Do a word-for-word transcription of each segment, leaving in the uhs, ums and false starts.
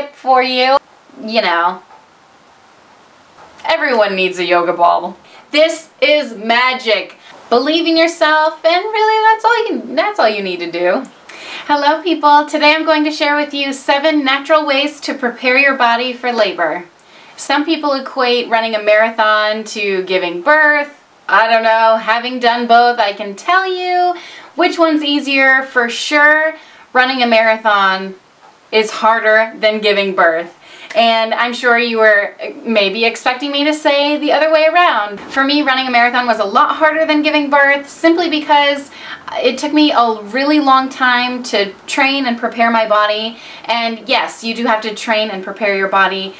tip for you. You know, everyone needs a yoga ball. This is magic. Believe in yourself, and really that's all you, that's all you need to do. Hello people, today I'm going to share with you seven natural ways to prepare your body for labor. Some people equate running a marathon to giving birth. I don't know, having done both, I can tell you which one's easier for sure. Running a marathon is harder than giving birth. And I'm sure you were maybe expecting me to say the other way around. For me, running a marathon was a lot harder than giving birth simply because it took me a really long time to train and prepare my body. And yes, you do have to train and prepare your body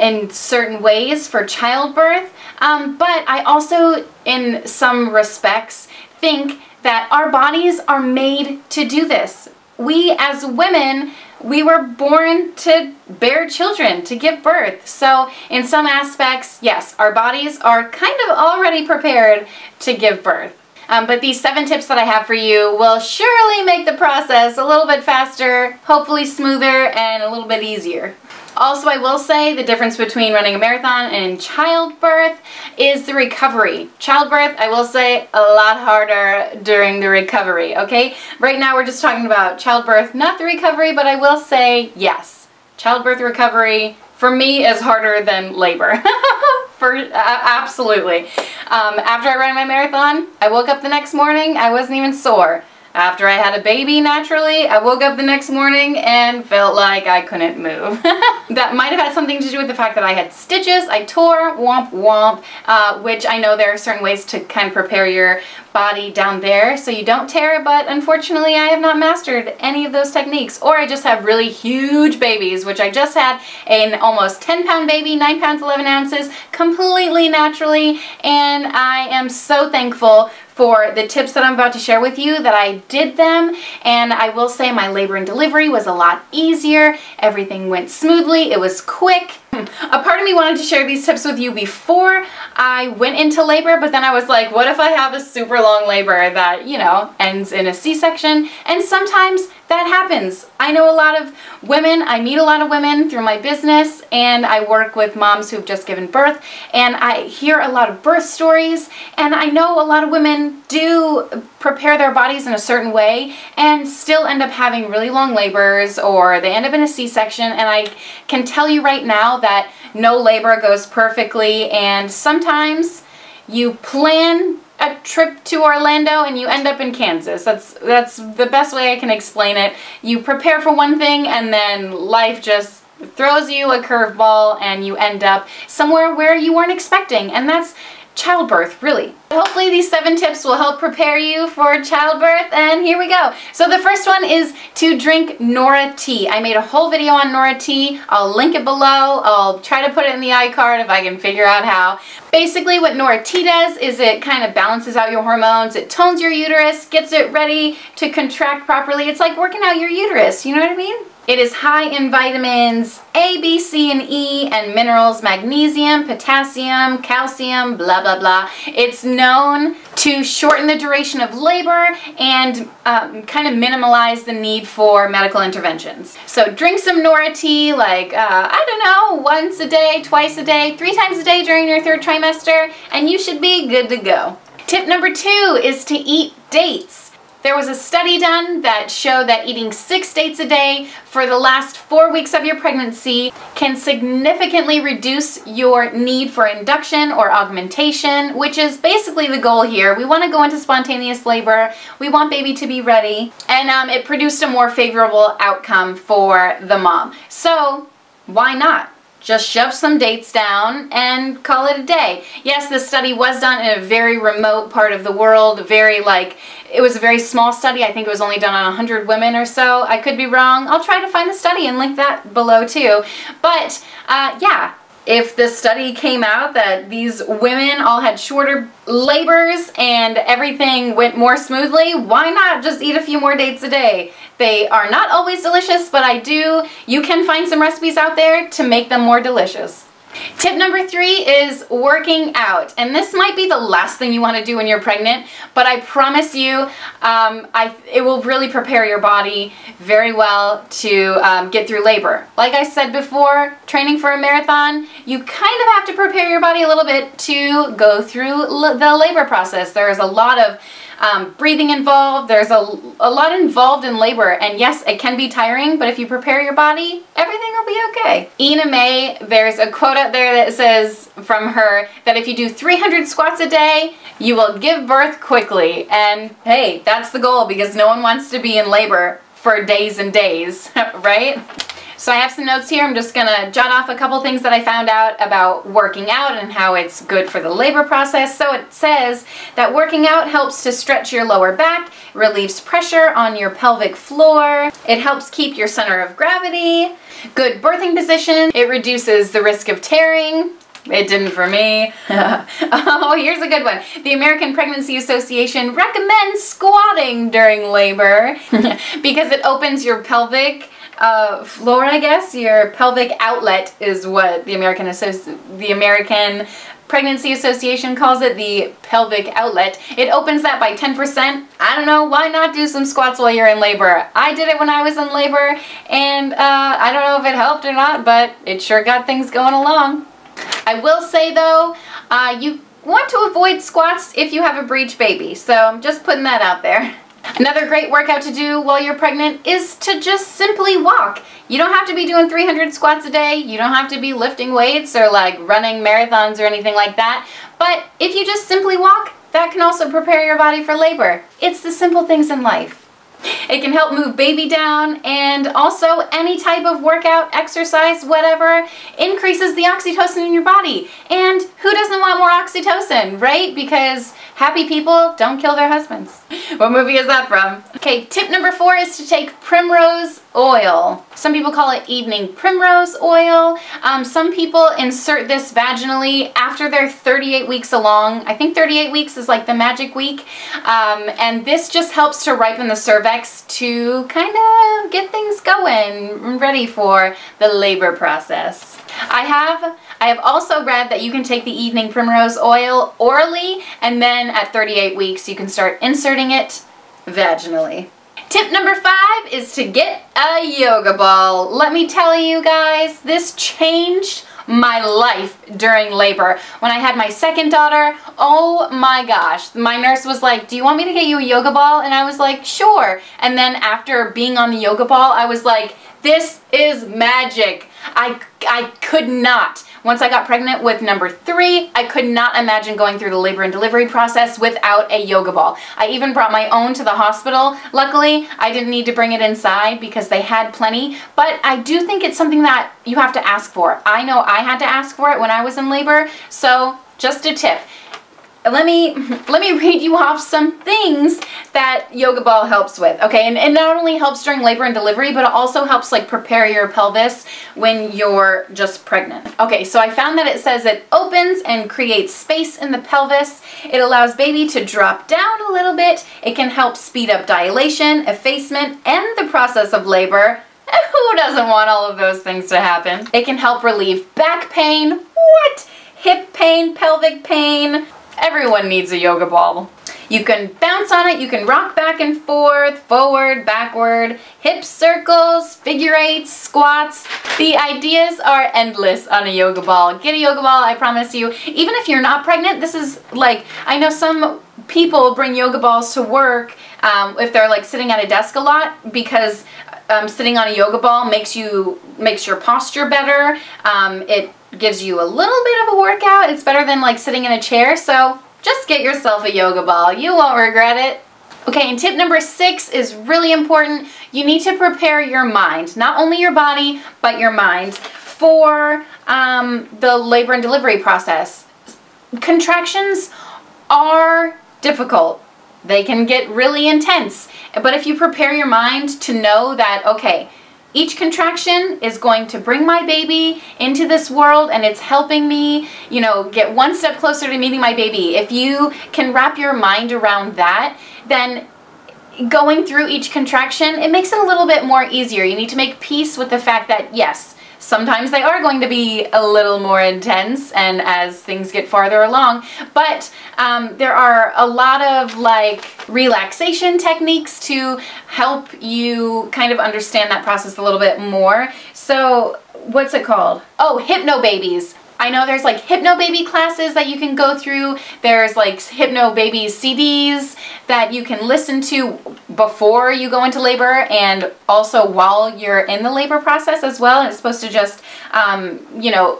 in certain ways for childbirth, um, but I also, in some respects, think that our bodies are made to do this. We as women, we were born to bear children, to give birth. So in some aspects, yes, our bodies are kind of already prepared to give birth. Um, but these seven tips that I have for you will surely make the process a little bit faster, hopefully smoother, and a little bit easier. Also, I will say the difference between running a marathon and childbirth is the recovery. Childbirth, I will say, a lot harder during the recovery, okay? Right now we're just talking about childbirth, not the recovery, but I will say yes. Childbirth recovery, for me, is harder than labor. For, uh, absolutely. Um, after I ran my marathon, I woke up the next morning, I wasn't even sore. After I had a baby, naturally, I woke up the next morning and felt like I couldn't move. That might have had something to do with the fact that I had stitches, I tore, womp womp, uh, which I know there are certain ways to kind of prepare your body down there so you don't tear, but unfortunately I have not mastered any of those techniques, or I just have really huge babies, which I just had an almost ten pound baby, nine pounds eleven ounces, completely naturally, and I am so thankful for the tips that I'm about to share with you that I did them. And I will say my labor and delivery was a lot easier. Everything went smoothly, it was quick. A part of me wanted to share these tips with you before I went into labor, but then I was like, what if I have a super long labor that, you know, ends in a C section? And sometimes that happens. I know a lot of women, I meet a lot of women through my business, and I work with moms who've just given birth, and I hear a lot of birth stories, and I know a lot of women do prepare their bodies in a certain way and still end up having really long labors, or they end up in a C section, and I can tell you right now that no labor goes perfectly, and sometimes you plan a trip to Orlando and you end up in Kansas. That's that's the best way I can explain it. You prepare for one thing and then life just throws you a curveball and you end up somewhere where you weren't expecting, and that's childbirth, really. Hopefully these seven tips will help prepare you for childbirth, and here we go. So the first one is to drink NORA tea. I made a whole video on NORA tea. I'll link it below. I'll try to put it in the iCard if I can figure out how. Basically what NORA tea does is it kind of balances out your hormones. It tones your uterus, gets it ready to contract properly. It's like working out your uterus, you know what I mean? It is high in vitamins A, B, C, and E, and minerals, magnesium, potassium, calcium, blah, blah, blah. It's known to shorten the duration of labor and um, kind of minimalize the need for medical interventions. So drink some NORA tea, like, uh, I don't know, once a day, twice a day, three times a day during your third trimester, and you should be good to go. Tip number two is to eat dates. There was a study done that showed that eating six dates a day for the last four weeks of your pregnancy can significantly reduce your need for induction or augmentation, which is basically the goal here. We want to go into spontaneous labor. We want baby to be ready. And um, it produced a more favorable outcome for the mom. So why not? Just shove some dates down and call it a day. Yes, this study was done in a very remote part of the world, very like, it was a very small study. I think it was only done on one hundred women or so. I could be wrong. I'll try to find the study and link that below too. But uh, yeah, if the study came out that these women all had shorter labors and everything went more smoothly, why not just eat a few more dates a day? They are not always delicious, but I do. You can find some recipes out there to make them more delicious. Tip number three is working out, and this might be the last thing you want to do when you're pregnant, but I promise you um, I, it will really prepare your body very well to um, get through labor. Like I said before, training for a marathon, you kind of have to prepare your body a little bit to go through l the labor process. There is a lot of um, breathing involved, there's a, a lot involved in labor, and yes, it can be tiring, but if you prepare your body, everything will be okay. Ina May, there's a quote out there that says from her that if you do three hundred squats a day, you will give birth quickly. And hey, that's the goal, because no one wants to be in labor for days and days, right? So I have some notes here. I'm just gonna jot off a couple things that I found out about working out and how it's good for the labor process. So it says that working out helps to stretch your lower back, relieves pressure on your pelvic floor, it helps keep your center of gravity, good birthing position, it reduces the risk of tearing. It didn't for me. Oh, here's a good one. The American Pregnancy Association recommends squatting during labor because it opens your pelvic Uh, floor, I guess. Your pelvic outlet is what the American the American Pregnancy Association calls it, the pelvic outlet. It opens that by ten percent. I don't know, why not do some squats while you're in labor? I did it when I was in labor, and uh, I don't know if it helped or not, but it sure got things going along. I will say though, uh, you want to avoid squats if you have a breech baby, so I'm just putting that out there. Another great workout to do while you're pregnant is to just simply walk. You don't have to be doing three hundred squats a day. You don't have to be lifting weights or like running marathons or anything like that. But if you just simply walk, that can also prepare your body for labor. It's the simple things in life. It can help move baby down, and also any type of workout, exercise, whatever, increases the oxytocin in your body. And who doesn't want more oxytocin, right? Because happy people don't kill their husbands. What movie is that from? Okay, tip number four is to take primrose oil. Some people call it evening primrose oil. Um, some people insert this vaginally after they're thirty-eight weeks along. I think thirty-eight weeks is like the magic week. Um, and this just helps to ripen the cervix to kind of get things going, ready for the labor process. I have I have also read that you can take the evening primrose oil orally, and then at thirty-eight weeks you can start inserting it vaginally. Tip number five is to get a yoga ball. Let me tell you guys, this changed my life during labor. When I had my second daughter, oh my gosh, my nurse was like, do you want me to get you a yoga ball? And I was like, sure. And then after being on the yoga ball, I was like, this is magic. I, I could not. Once I got pregnant with number three, I could not imagine going through the labor and delivery process without a yoga ball. I even brought my own to the hospital. Luckily, I didn't need to bring it inside because they had plenty, but I do think it's something that you have to ask for. I know I had to ask for it when I was in labor, so just a tip. Let me, let me read you off some things that yoga ball helps with, okay? And it not only helps during labor and delivery, but it also helps like prepare your pelvis when you're just pregnant. Okay, so I found that it says it opens and creates space in the pelvis. It allows baby to drop down a little bit. It can help speed up dilation, effacement, and the process of labor. Who doesn't want all of those things to happen? It can help relieve back pain. What? Hip pain, pelvic pain. Everyone needs a yoga ball. You can bounce on it, you can rock back and forth, forward, backward, hip circles, figure eights, squats. The ideas are endless on a yoga ball. Get a yoga ball, I promise you. Even if you're not pregnant, this is like, I know some people bring yoga balls to work um, if they're like sitting at a desk a lot, because um, sitting on a yoga ball makes you, makes your posture better. Um, it gives you a little bit of a workout. It's better than like sitting in a chair, so just get yourself a yoga ball. You won't regret it. Okay, and tip number six is really important. You need to prepare your mind, not only your body, but your mind for um, the labor and delivery process. Contractions are difficult. They can get really intense, but if you prepare your mind to know that, okay, each contraction is going to bring my baby into this world, and it's helping me, you know, get one step closer to meeting my baby. If you can wrap your mind around that, then going through each contraction, it makes it a little bit more easier. You need to make peace with the fact that, yes, Sometimes they are going to be a little more intense and as things get farther along, but um, there are a lot of like relaxation techniques to help you kind of understand that process a little bit more. So what's it called? Oh, hypnobabies. I know there's like hypnobaby classes that you can go through. There's like hypnobaby C Ds that you can listen to before you go into labor and also while you're in the labor process as well. And it's supposed to just, um, you know,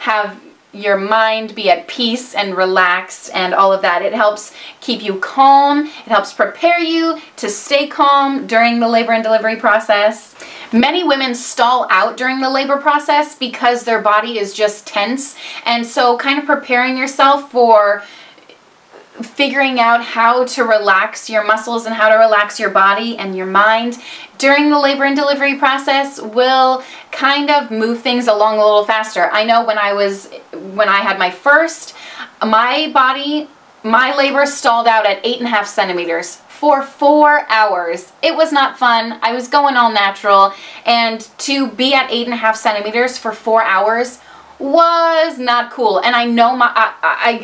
have your mind be at peace and relaxed and all of that. It helps keep you calm. It helps prepare you to stay calm during the labor and delivery process. Many women stall out during the labor process because their body is just tense. And so kind of preparing yourself for figuring out how to relax your muscles and how to relax your body and your mind during the labor and delivery process will kind of move things along a little faster. I know when I was, when I had my first, my body, my labor stalled out at eight and a half centimeters for four hours. It was not fun. I was going all natural, and to be at eight and a half centimeters for four hours was not cool. And I know my I,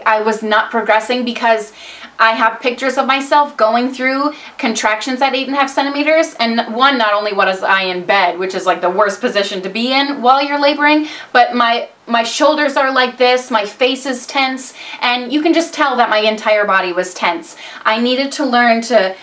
I, I was not progressing because I have pictures of myself going through contractions at eight and a half centimeters. And one, not only was I in bed, which is like the worst position to be in while you're laboring, but my my shoulders are like this, my face is tense, and you can just tell that my entire body was tense. I needed to learn to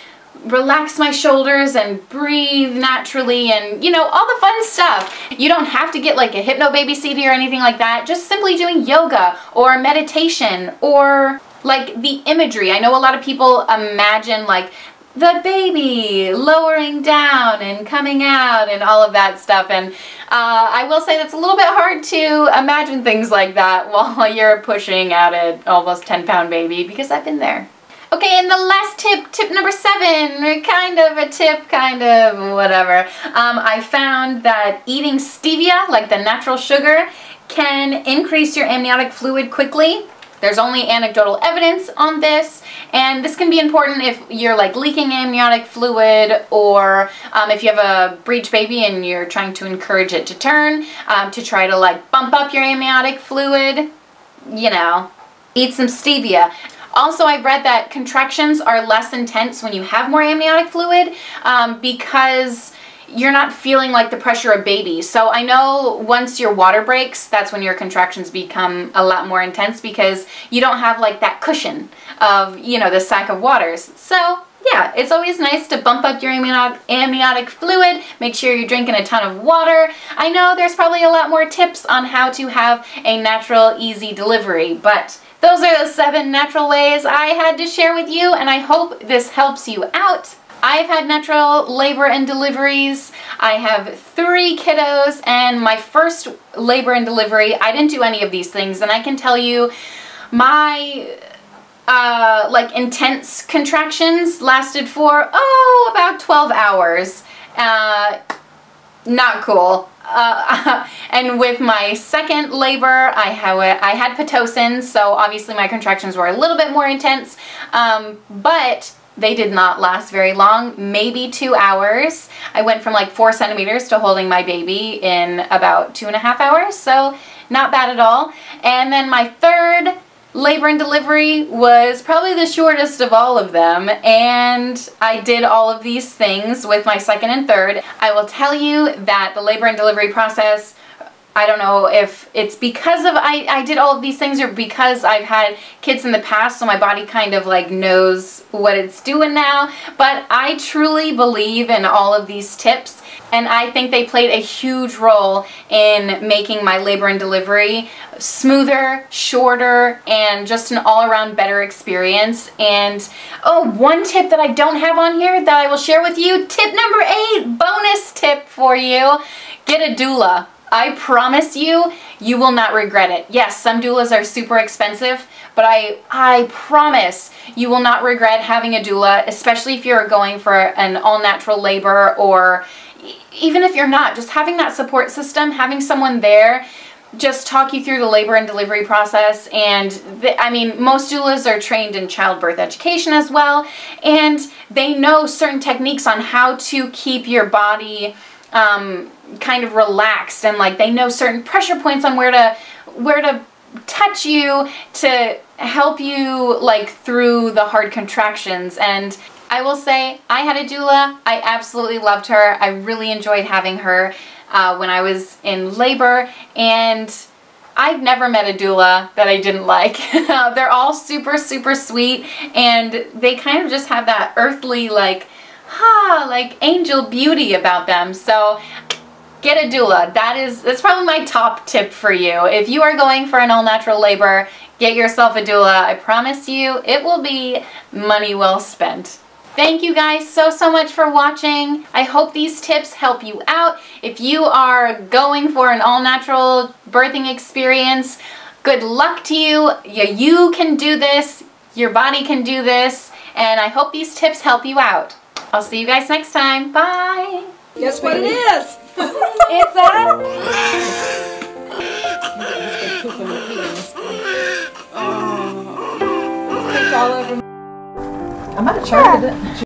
relax my shoulders and breathe naturally and, you know, all the fun stuff. You don't have to get like a hypnobaby C D or anything like that. Just simply doing yoga or meditation or like the imagery. I know a lot of people imagine like the baby lowering down and coming out and all of that stuff, and uh, I will say that's a little bit hard to imagine things like that while you're pushing out an almost ten pound baby, because I've been there. Okay, and the last tip, tip number seven, kind of a tip, kind of whatever. Um, I found that eating stevia, like the natural sugar, can increase your amniotic fluid quickly. There's only anecdotal evidence on this, and this can be important if you're like leaking amniotic fluid, or um, if you have a breech baby and you're trying to encourage it to turn, um, to try to like bump up your amniotic fluid, you know, eat some stevia. Also, I've read that contractions are less intense when you have more amniotic fluid um, because you're not feeling like the pressure of baby. So I know once your water breaks, that's when your contractions become a lot more intense because you don't have like that cushion of, you know, the sack of waters. So yeah, it's always nice to bump up your amniotic fluid. Make sure you're drinking a ton of water. I know there's probably a lot more tips on how to have a natural, easy delivery, but those are the seven natural ways I had to share with you, and I hope this helps you out. I've had natural labor and deliveries. I have three kiddos, and my first labor and delivery, I didn't do any of these things, and I can tell you my uh, like intense contractions lasted for, oh, about twelve hours. Uh, not cool. Uh, and with my second labor, I, have a, I had Pitocin, so obviously my contractions were a little bit more intense, um, but they did not last very long, maybe two hours. I went from like four centimeters to holding my baby in about two and a half hours, so not bad at all. And then my third labor and delivery was probably the shortest of all of them, and I did all of these things with my second and third. I will tell you that the labor and delivery process, I don't know if it's because of I, I did all of these things or because I've had kids in the past, so my body kind of like knows what it's doing now, but I truly believe in all of these tips, and I think they played a huge role in making my labor and delivery smoother, shorter, and just an all-around better experience. And oh, one tip that I don't have on here that I will share with you, tip number eight, bonus tip for you, get a doula. I promise you, you will not regret it. Yes, some doulas are super expensive, but I, I promise you will not regret having a doula, especially if you're going for an all-natural labor, or even if you're not, just having that support system, having someone there just talk you through the labor and delivery process. And the, I mean, most doulas are trained in childbirth education as well, and they know certain techniques on how to keep your body um, kind of relaxed, and like they know certain pressure points on where to where to touch you to help you like through the hard contractions. And I will say, I had a doula. I absolutely loved her. I really enjoyed having her uh, when I was in labor, and I've never met a doula that I didn't like. They're all super, super sweet, and they kind of just have that earthly, like, ha, like angel beauty about them. So get a doula. That is, that's probably my top tip for you. If you are going for an all-natural labor, get yourself a doula. I promise you, it will be money well spent. Thank you guys so, so much for watching. I hope these tips help you out. If you are going for an all-natural birthing experience, good luck to you. You can do this. Your body can do this. And I hope these tips help you out. I'll see you guys next time. Bye. Guess what it is? It's a... I'm out of charge of it.